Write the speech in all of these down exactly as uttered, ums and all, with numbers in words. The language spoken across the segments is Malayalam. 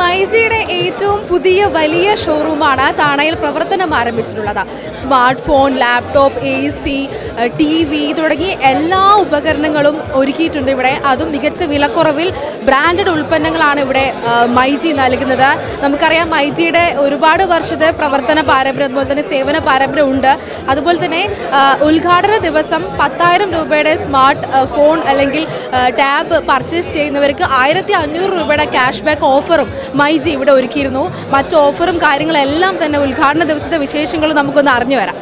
മൈജിയുടെ ഏറ്റവും പുതിയ വലിയ ഷോറൂമാണ് താണയിൽ പ്രവർത്തനം ആരംഭിച്ചിട്ടുള്ളത്. Smart phone, laptop, A C, T V തുടങ്ങി എല്ലാ ഉപകരണങ്ങളും ഒരുക്കിയിട്ടുണ്ട് ഇവിടെ. അതും മികച്ച വിലക്കുറവിൽ ബ്രാൻഡഡ് ഉൽപ്പന്നങ്ങളാണ് ഇവിടെ മൈജി നൽകുന്നത്. നമുക്കറിയാം മൈജിയുടെ ഒരുപാട് വർഷത്തെ പ്രവർത്തന പാരമ്പര്യം, അതുപോലെ തന്നെ സേവന പാരമ്പര്യം ഉണ്ട്. അതുപോലെ തന്നെ ഉദ്ഘാടന ദിവസം പത്തായിരം രൂപയുടെ സ്മാർട്ട് ഫോൺ അല്ലെങ്കിൽ ടാബ് പർച്ചേസ് ചെയ്യുന്നവർക്ക് ആയിരത്തി അഞ്ഞൂറ് രൂപയുടെ ക്യാഷ് ബാക്ക് ഓഫറും മൈജി ഇവിടെ ഒരുക്കിയിരുന്നു. മറ്റ് ഓഫറും കാര്യങ്ങളെല്ലാം തന്നെ ഉദ്ഘാടന ദിവസത്തെ വിശേഷങ്ങൾ നമുക്കൊന്ന് അറിഞ്ഞു വരാം.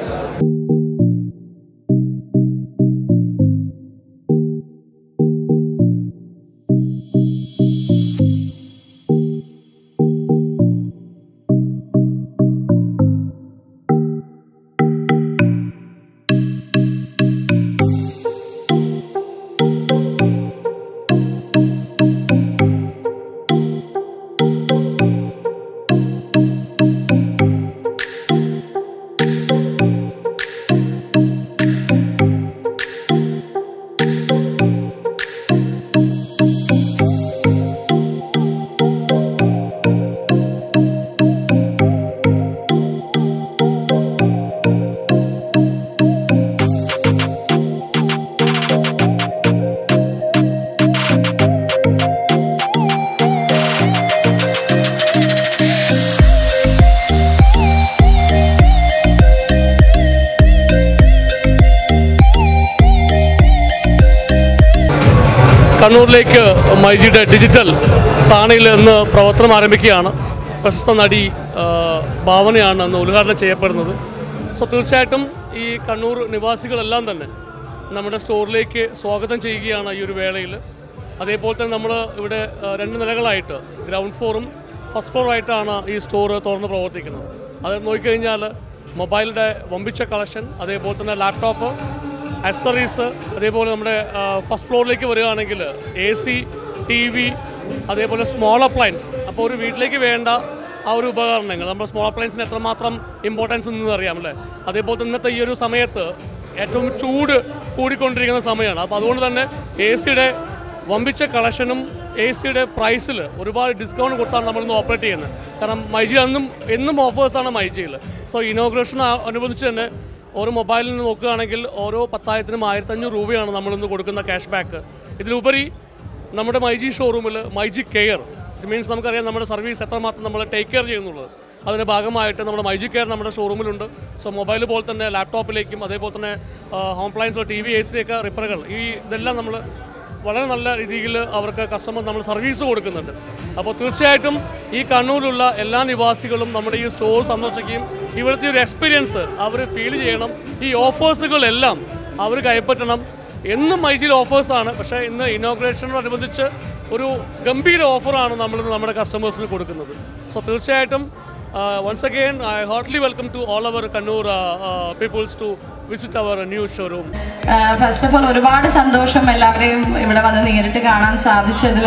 കണ്ണൂരിലേക്ക് മൈജിയുടെ ഡിജിറ്റൽ താണയിൽ നിന്ന് പ്രവർത്തനം ആരംഭിക്കുകയാണ്. പ്രശസ്ത നടി ഭാവനയാണ് അന്ന് ഉദ്ഘാടനം ചെയ്യപ്പെടുന്നത്. സോ തീർച്ചയായിട്ടും ഈ കണ്ണൂർ നിവാസികളെല്ലാം തന്നെ നമ്മുടെ സ്റ്റോറിലേക്ക് സ്വാഗതം ചെയ്യുകയാണ് ഈ ഒരു വേളയിൽ. അതേപോലെ തന്നെ നമ്മൾ ഇവിടെ രണ്ട് നിലകളായിട്ട് ഗ്രൗണ്ട് ഫ്ലോറും ഫസ്റ്റ് ഫ്ലോറായിട്ടാണ് ഈ സ്റ്റോർ തുറന്ന് പ്രവർത്തിക്കുന്നത്. അത് നോക്കിക്കഴിഞ്ഞാൽ മൊബൈലിൻ്റെ വമ്പിച്ച കളക്ഷൻ, അതേപോലെ തന്നെ ലാപ്ടോപ്പ്, അക്സറീസ്, അതേപോലെ നമ്മുടെ ഫസ്റ്റ് ഫ്ലോറിലേക്ക് വരികയാണെങ്കിൽ എ സി, ടി വി, അതേപോലെ സ്മോൾ അപ്ലയൻസ്. അപ്പോൾ ഒരു വീട്ടിലേക്ക് വേണ്ട ആ ഒരു ഉപകരണങ്ങൾ, നമ്മുടെ സ്മോൾ അപ്ലയൻസിന് എത്രമാത്രം ഇമ്പോർട്ടൻസ് എന്ന് അറിയാം അല്ലേ. അതേപോലെ ഇന്നത്തെ ഈ ഒരു സമയത്ത് ഏറ്റവും ചൂട് കൂടിക്കൊണ്ടിരിക്കുന്ന സമയമാണ്. അപ്പോൾ അതുകൊണ്ട് തന്നെ എ സിയുടെ വമ്പിച്ച കളക്ഷനും എ സിയുടെ പ്രൈസിൽ ഒരുപാട് ഡിസ്കൗണ്ട് കൊടുത്താണ് നമ്മളിന്ന് ഓപ്പറേറ്റ് ചെയ്യുന്നത്. കാരണം മൈജി അന്നും എന്നും ഓഫേഴ്സാണ് മൈജിയിൽ. സോ ഇനോഗ്രേഷൻ അനുബന്ധിച്ച് തന്നെ ഓരോ മൊബൈലിൽ നിന്ന് നോക്കുകയാണെങ്കിൽ ഓരോ പത്തായിരത്തിനും ആയിരത്തഞ്ഞൂറ് രൂപയാണ് നമ്മളിന്ന് കൊടുക്കുന്ന ക്യാഷ് ബാക്ക്. ഇതിലുപരി നമ്മുടെ മൈജി ഷോറൂമിൽ മൈജി കെയർ, ഇറ്റ് മീൻസ് നമുക്കറിയാം നമ്മുടെ സർവീസ് എത്രമാത്രം നമ്മൾ ടേക്ക് കെയർ ചെയ്യുന്നുള്ളത്. അതിൻ്റെ ഭാഗമായിട്ട് നമ്മുടെ മൈജി കെയർ നമ്മുടെ ഷോറൂമിലുണ്ട്. സോ മൊബൈൽ പോലെ തന്നെ ലാപ്ടോപ്പിലേക്കും അതേപോലെ തന്നെ home appliance, T V, A സിയൊക്കെ റിപ്പയറുകൾ, ഈ ഇതെല്ലാം നമ്മൾ വളരെ നല്ല രീതിയിൽ അവർക്ക് കസ്റ്റമർ നമ്മൾ സർവീസ് കൊടുക്കുന്നുണ്ട്. അപ്പോൾ തീർച്ചയായിട്ടും ഈ കണ്ണൂരിലുള്ള എല്ലാ നിവാസികളും നമ്മുടെ ഈ സ്റ്റോർ സന്ദർശിക്കുകയും ഇവിടുത്തെ ഒരു എക്സ്പീരിയൻസ് അവർ ഫീൽ ചെയ്യണം. ഈ ഓഫേഴ്സുകളെല്ലാം അവർ കൈപ്പറ്റണം. എന്നും മൈജിയിൽ ഓഫേഴ്സാണ്, പക്ഷേ ഇന്ന് ഇനോഗ്രേഷനോടനുബന്ധിച്ച് ഒരു ഗംഭീര ഓഫറാണ് നമ്മൾ നമ്മുടെ കസ്റ്റമേഴ്സിന് കൊടുക്കുന്നത്. സോ തീർച്ചയായിട്ടും once again I heartily welcome to all our Kannur peoples to visit our new showroom. First of all ഒരുപാട് സന്തോഷം എല്ലാവരെയും ഇവിടെ വന്ന് നേരിട്ട് കാണാൻ സാധിച്ചതിൽ.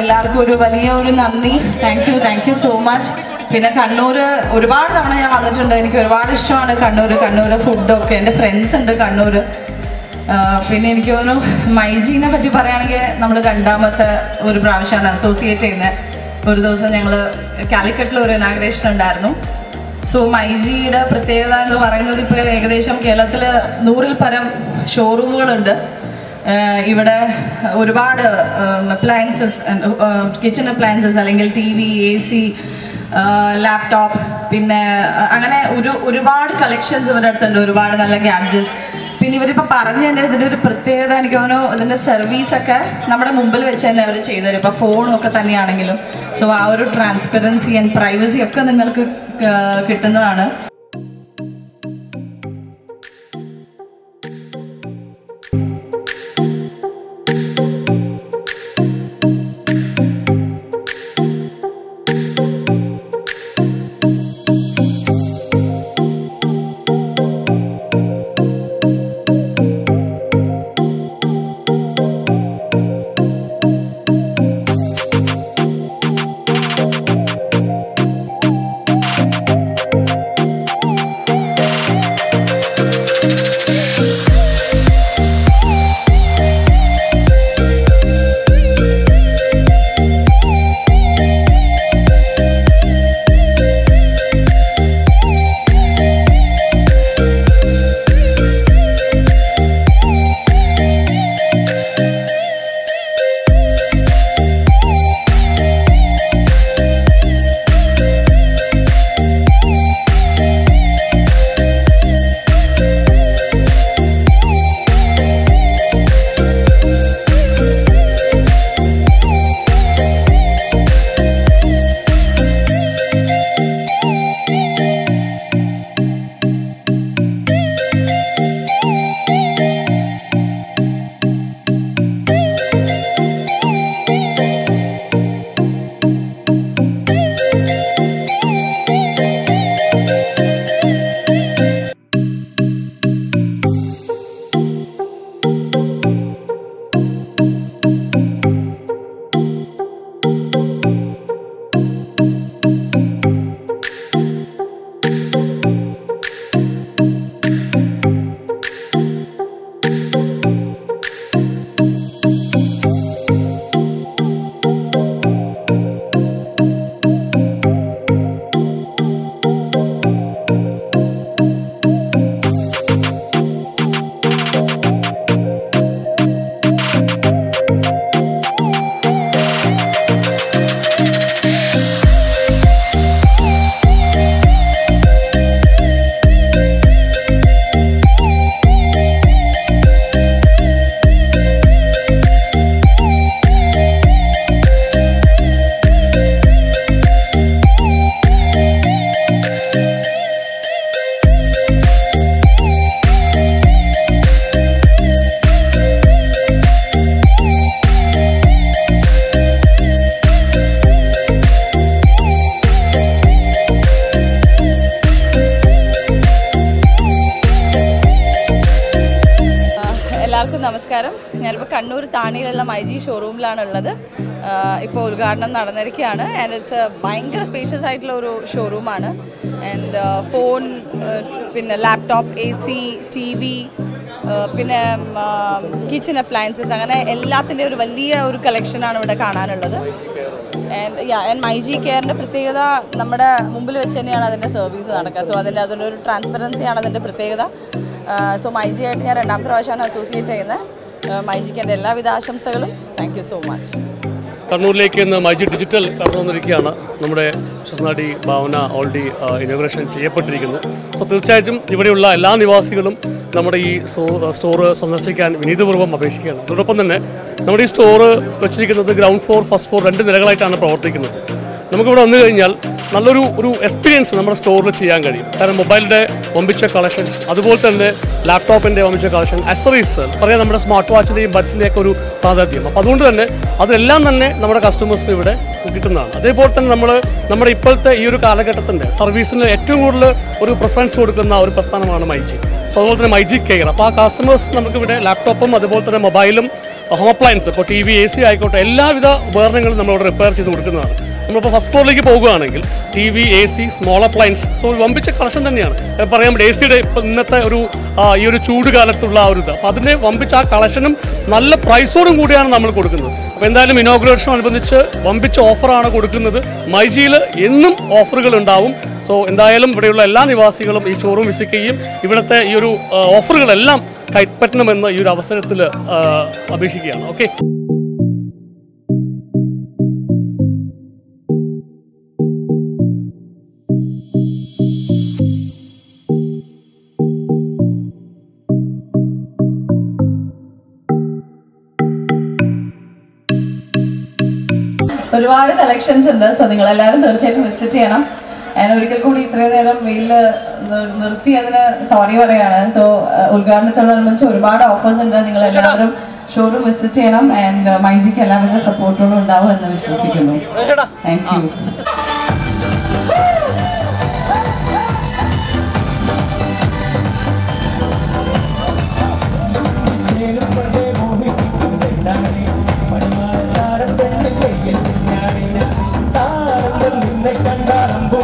എല്ലാവർക്കും ഒരു വലിയ ഒരു നന്ദി. Thank you, thank you so much. പിന്നെ കണ്ണൂർ ഒരുപാട് തവണ ഞാൻ വന്നിട്ടുണ്ട്. എനിക്ക് ഒരുപാട് ഇഷ്ടമാണ് കണ്ണൂർ. കണ്ണൂർ ഫുഡൊക്കെ, എൻ്റെ ഫ്രണ്ട്സ് ഉണ്ട് കണ്ണൂർ. പിന്നെ എനിക്ക് തോന്നുന്നു മൈജീനെ പറ്റി പറയുകയാണെങ്കിൽ നമ്മൾ രണ്ടാമത്തെ ഒരു പ്രാവശ്യമാണ് അസോസിയേറ്റ് ചെയ്യുന്നത്. ഒരു ദിവസം ഞങ്ങൾ കാലിക്കറ്റിൽ ഒരു ഇനാഗ്രേഷൻ ഉണ്ടായിരുന്നു. സോ മൈജിയുടെ പ്രത്യേകത എന്ന് പറയുന്നത് ഇപ്പോൾ ഏകദേശം കേരളത്തിൽ നൂറിൽ പരം ഷോറൂമുകളുണ്ട്. ഇവിടെ ഒരുപാട് അപ്ലയൻസസ്, കിച്ചൺ അപ്ലയൻസസ് അല്ലെങ്കിൽ T V, A C, laptop, പിന്നെ അങ്ങനെ ഒരു ഒരുപാട് കളക്ഷൻസ് ഇവരുടെ അടുത്തുണ്ട്. ഒരുപാട് നല്ല ഗാഡ്ജറ്റ്സ്. പിന്നെ ഇവരിപ്പോൾ പറഞ്ഞു തന്നെ ഇതിൻ്റെ ഒരു പ്രത്യേകത എനിക്ക് തോന്നുന്നു ഇതിൻ്റെ സർവീസൊക്കെ നമ്മുടെ മുമ്പിൽ വെച്ച് തന്നെ അവർ ചെയ്തുതരും. ഇപ്പോൾ ഫോണൊക്കെ തന്നെയാണെങ്കിലും സോ ആ ഒരു ട്രാൻസ്പെറൻസി ആൻഡ് പ്രൈവസി ഒക്കെ നിങ്ങൾക്ക് കിട്ടുന്നതാണ്. Kannur Thaniyilulla MyG showroom la nalladhu. Ippo udghadanam nadannirukkayanu and it's a buyingara spacious aayittulla oru showroom aanu. And uh, phone, uh, pinne laptop, A C, T V, uh, pinne uh, kitchen appliances angane ellathinte oru valiya oru collection aanu ivide kaananullathu. And yeah, and MyG care ന്റെ പ്രത്യേകത നമ്മുടെ മുമ്പിൽ വെച്ച് തന്നെയാണ് അതിന്റെ സർവീസ് നടക്കുക. സോ അതിന്റെ അതിനൊരു ട്രാൻസ്പെറൻസി ആണ് അതിന്റെ പ്രത്യേകത. സോ MyG ആയിട്ട് ഞാൻ രണ്ടാമത്തെ പ്രാവശ്യമാണ് അസോസിയേറ്റ് ചെയ്യുന്നത്. MyG ന്റെ എല്ലാവിധ ആശംസകളും. Thank you so much. കണ്ണൂരിലേക്ക് ഇന്ന് MyG ഡിജിറ്റൽ കടന്നു വന്നിരിക്കുകയാണ്. നമ്മുടെ ശസ്നാടി ഭാവന ഓൾറെഡി ഇനോഗ്രേഷൻ ചെയ്യപ്പെട്ടിരിക്കുന്നു. സോ തീർച്ചയായും ഇവിടെയുള്ള എല്ലാ നിവാസികളും നമ്മുടെ ഈ സ്റ്റോർ സന്ദർശിക്കാൻ വിനീതപൂർവ്വം അപേക്ഷിക്കുകയാണ്. അതോടൊപ്പം തന്നെ നമ്മുടെ ഈ സ്റ്റോർ വെച്ചിരിക്കുന്നത് ഗ്രൗണ്ട് ഫ്ലോർ ഫസ്റ്റ് ഫ്ലോർ രണ്ട് നിലകളായിട്ടാണ് പ്രവർത്തിക്കുന്നത്. നമുക്കിവിടെ വന്നു കഴിഞ്ഞാൽ നല്ലൊരു ഒരു എക്സ്പീരിയൻസ് നമ്മുടെ സ്റ്റോറിൽ ചെയ്യാൻ കഴിയും. കാരണം മൊബൈലിൻ്റെ വമ്പിച്ച കളക്ഷൻസ്, അതുപോലെ തന്നെ ലാപ്ടോപ്പിൻ്റെ വമ്പിച്ച കളക്ഷൻ, അക്സറീസ് പറയാം, നമ്മുടെ സ്മാർട്ട് വാച്ചിൻ്റെയും ബഡ്സിൻ്റെയൊക്കെ ഒരു പ്രാധാന്യം. അപ്പോൾ അതുകൊണ്ട് തന്നെ അതെല്ലാം തന്നെ നമ്മുടെ കസ്റ്റമേഴ്സിന് ഇവിടെ കിട്ടുന്നതാണ്. അതേപോലെ തന്നെ നമ്മൾ നമ്മുടെ ഇപ്പോഴത്തെ ഈ ഒരു കാലഘട്ടത്തിൻ്റെ സർവീസിന് ഏറ്റവും കൂടുതൽ ഒരു പ്രിഫറൻസ് കൊടുക്കുന്ന ഒരു പ്രസ്ഥാനമാണ് MyG. സോ അതുപോലെ തന്നെ MyG കെയർ. അപ്പോൾ ആ കസ്റ്റമേഴ്സ് നമുക്കിവിടെ ലാപ്ടോപ്പും അതുപോലെ തന്നെ മൊബൈലും ഹോം അപ്ലയൻസ്, ഇപ്പോൾ ടി വി, എ സി ആയിക്കോട്ടെ, എല്ലാവിധ ഉപകരണങ്ങളും നമ്മളിവിടെ റിപ്പയർ ചെയ്ത് കൊടുക്കുന്നതാണ്. നമ്മളിപ്പോൾ ഫസ്റ്റ് ഫ്ലോറിലേക്ക് പോകുകയാണെങ്കിൽ T V, A C, small appliance, so വമ്പിച്ച കളക്ഷൻ തന്നെയാണ്. പറയാൻ പറ്റും എ സിയുടെ ഇപ്പം ഇന്നത്തെ ഒരു ഈ ഒരു ചൂട് കാലത്തുള്ള ആ ഒരു ഇത്, അപ്പോൾ അതിനെ വമ്പിച്ച ആ കളക്ഷനും നല്ല പ്രൈസോടും കൂടിയാണ് നമ്മൾ കൊടുക്കുന്നത്. അപ്പോൾ എന്തായാലും ഇനോഗ്രേഷനോടനുബന്ധിച്ച് വമ്പിച്ച ഓഫറാണ് കൊടുക്കുന്നത്. MyGയിൽ എന്നും ഓഫറുകൾ ഉണ്ടാവും. സോ എന്തായാലും ഇവിടെയുള്ള എല്ലാ നിവാസികളും ഈ ഷോറൂം വിസിറ്റ് ചെയ്യും. ഇവിടുത്തെ ഈ ഒരു ഓഫറുകളെല്ലാം കൈപ്പറ്റണമെന്ന് ഈ ഒരു അവസരത്തിൽ അപേക്ഷിക്കുകയാണ്. ഓക്കെ. ഒരുപാട് കളക്ഷൻസ് ഉണ്ട്. സോ നിങ്ങളെല്ലാവരും തീർച്ചയായിട്ടും വിസിറ്റ് ചെയ്യണം. ഞാൻ ഒരിക്കൽ കൂടി ഇത്രയും നേരം വെയിൽ നിർത്തി അതിന് സോറി പറയാണ്. സോ ഉദ്ഘാടനത്തോടനുബന്ധിച്ച് ഒരുപാട് ഓഫേഴ്സ് ഉണ്ട്. നിങ്ങളെല്ലാവരും ഷോറൂം വിസിറ്റ് ചെയ്യണം. ആൻഡ് MyGക്ക് എല്ലാവരുടെ സപ്പോർട്ടോടും ഉണ്ടാവും എന്ന് വിശ്വസിക്കുന്നു. Thank you. I'm